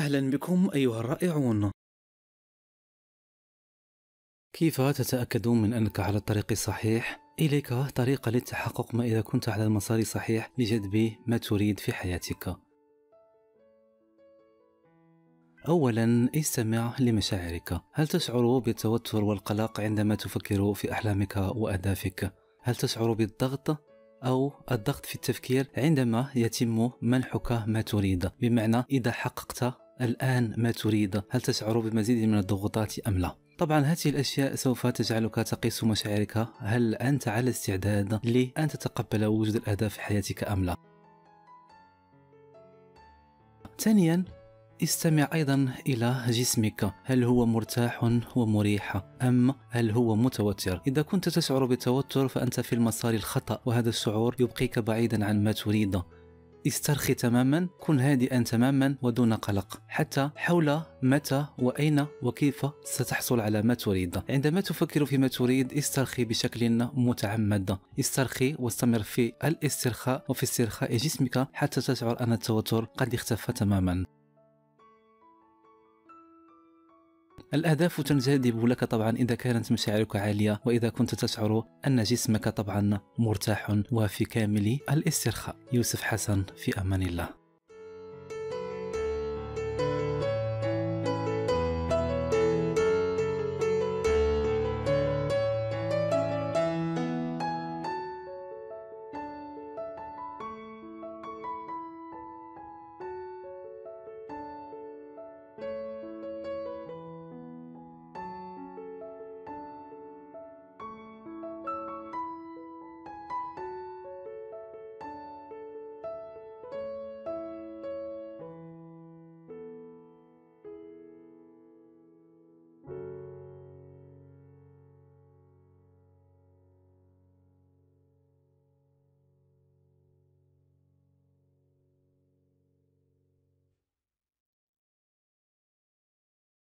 أهلا بكم أيها الرائعون. كيف تتأكد من أنك على الطريق الصحيح؟ إليك طريقة للتحقق ما إذا كنت على المسار الصحيح لجذب ما تريد في حياتك. أولاً، استمع لمشاعرك. هل تشعر بالتوتر والقلق عندما تفكر في أحلامك وأهدافك؟ هل تشعر بالضغط؟ أو الضغط في التفكير عندما يتم منحك ما تريد؟ بمعنى إذا حققت الآن ما تريد، هل تشعر بمزيد من الضغوطات أم لا؟ طبعا هذه الأشياء سوف تجعلك تقيس مشاعرك. هل أنت على استعداد لأن تتقبل وجود الأهداف في حياتك أم لا؟ ثانيا، استمع أيضا إلى جسمك. هل هو مرتاح ومريح أم هل هو متوتر؟ إذا كنت تشعر بالتوتر فأنت في المسار الخطأ، وهذا الشعور يبقيك بعيدا عن ما تريد. استرخي تماما، كن هادئا تماما ودون قلق حتى حول متى وأين وكيف ستحصل على ما تريد. عندما تفكر في ما تريد استرخي بشكل متعمد، استرخي واستمر في الاسترخاء وفي استرخاء جسمك حتى تشعر أن التوتر قد اختفى تماما. الأهداف تنجذب لك طبعا إذا كانت مشاعرك عالية، وإذا كنت تشعر أن جسمك طبعا مرتاح وفي كامل الاسترخاء. يوسف حسن، في أمان الله.